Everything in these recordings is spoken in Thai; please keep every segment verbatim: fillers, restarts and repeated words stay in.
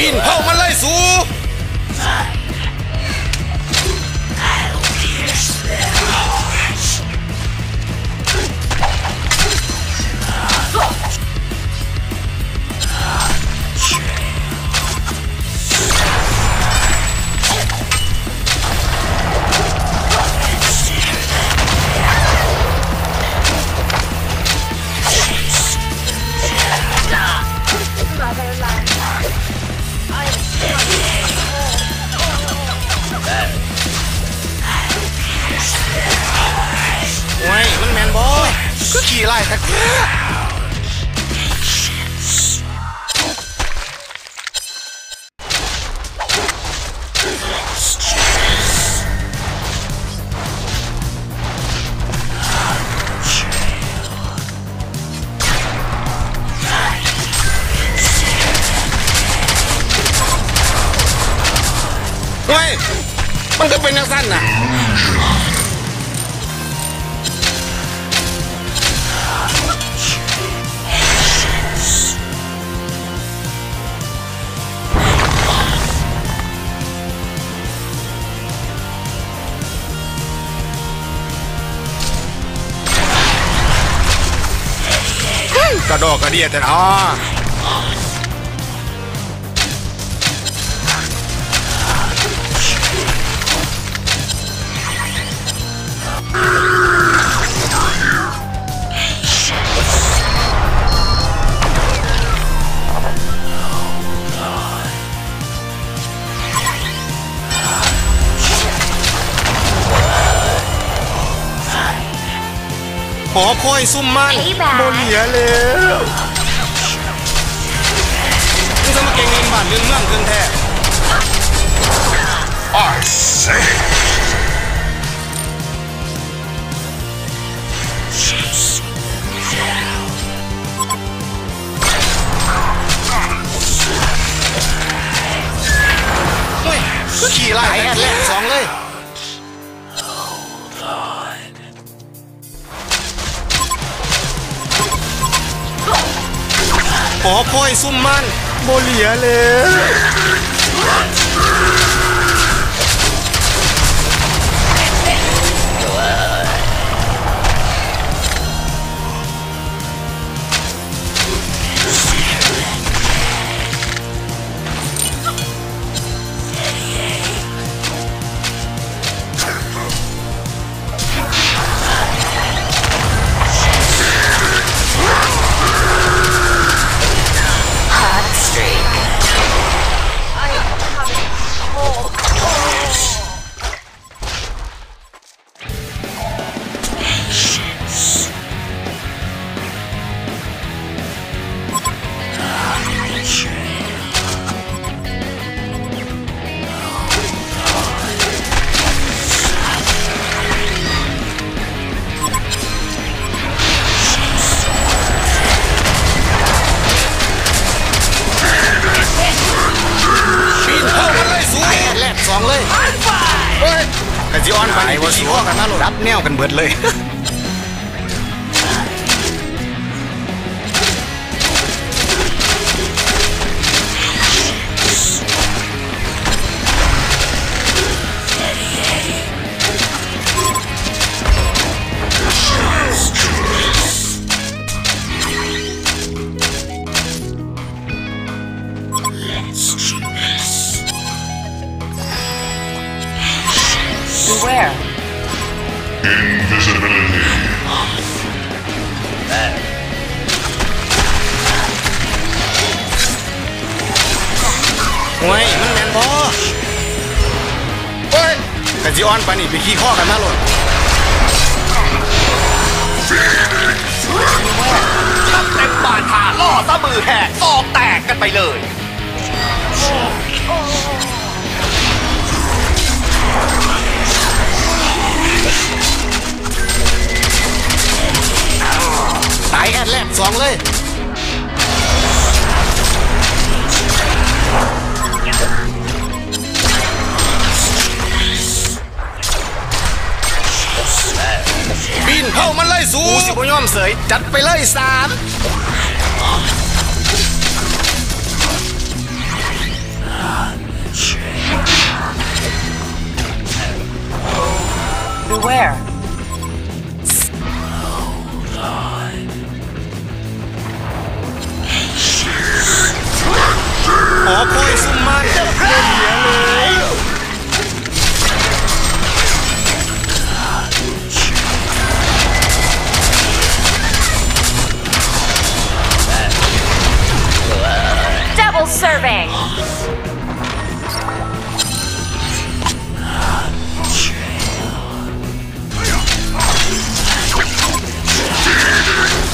ปีนเข้ามาไล่สู้ขี่ไล่ตะกี้เฮ้ยมันก็เป็นนักสั้นน่ะกระโดดกระเดียดแต่อ๋อขอคอยซุ่มมันโดนเหยียแล้วมึงจะมาเก่งเงินบาทเรื่องเมืองเกินแท้อ๋อเซ่เฮ้ยขี่ไล่แอดแรกสองเลยขอคอยซุ่มมันโบเหลียเลยรับแนวกันเบิดเลยเฮ้ยมันแมนบอเฮ้ยกะจีออนปานี่ไปขี้ข้อกันมาหลดทับเต็มบาดขาล่อตะมือแหกออกแตกกันไปเลยตายแอดแรกสองเลยบินเข้ามันไล่สู้กูสิบ่ยอมเสยจัดไปเลยสาม อคอยซุ่มมันเล่นเหี้ยเลยDouble servingม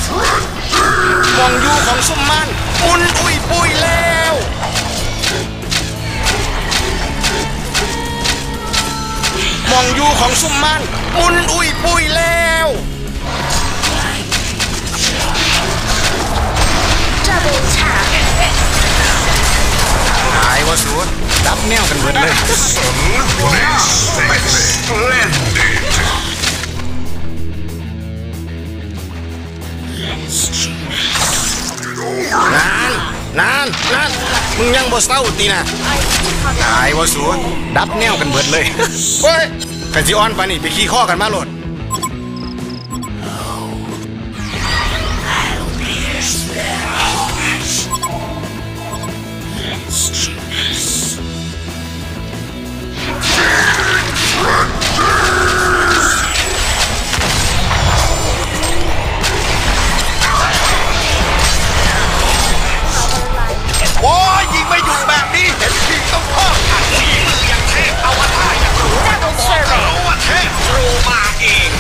องยูของซุ่มมันอุ่นอุ่ยปุยแล้วมองยูของซุ่มมันอุ่นอุ่ยปุยแล้ว Double tap หายวะสูดดับแนวกันเบิดเลยสมเล่นนานนานนานมึงยังบ่เศร้าตีนะหายวะสูดดับแนวกันเบิดเลยเฮ้ยกันจีออนไปนี่ไปขี้ข้อกันมาโหลดโอ้ยยิงไม่หยุดแบบนี้เห็นทีต้องพ่อขัดฝีมืออย่างเทพเอาวัตถาอย่างรู้บอกเขาว่าเทพรู้มาเอง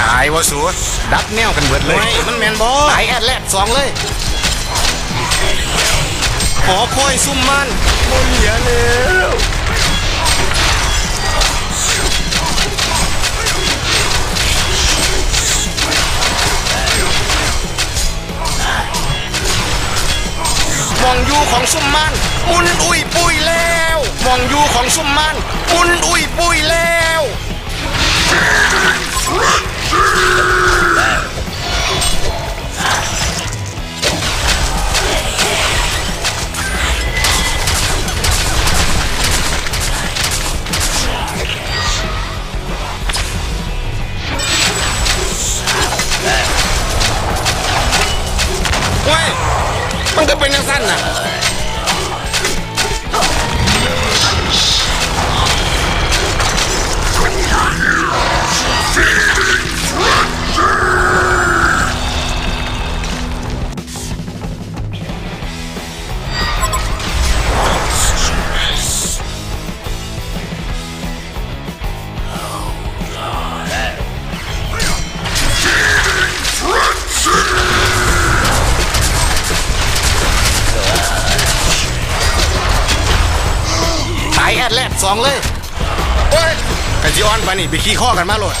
ไอ้วะสูดับแนวกันเบิดเลยมันแมนบอไอแอดแลดสองเลยขอคอยซุ่มมันบนเหยียดแล้วมองยูของซุ่มมันปุ่นอุ้ยปุยแล้วมองยูของซุ่มมันปุ่นอุ้ยปุยแล้วเว้ยมันก็เป็นนักสั้นน่ะสองเลยเฮ้ยกันจีออนไปนี่ไปขี้ข้อกันมาโหลดปีนเ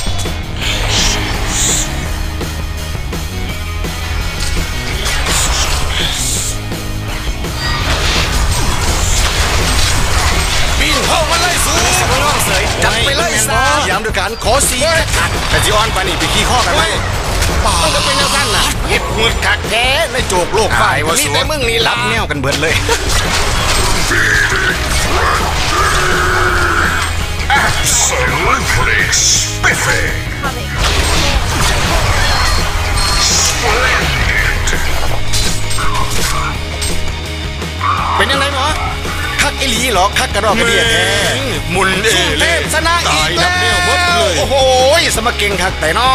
ข้ามาเลยสูจับไปเลยสามย้ำด้วยกันขอสีกันจีออนไปนี่ไปขี้ข้อกันมามันก็เป็นแนวสั้นนะเห็บงุดกักแท้ในโจกโลกฝ่ายนี่แต่มึงนี่รับแนวกันเบิดเลยAbsolutely spiffy. Splendid. เป็นยังไงหมอคักอีหลีหรอคักกระรอกกระเดียดมุนเอเล่ชนะอีกแล้วโอ้โหสมเก่งคักแต่น้อ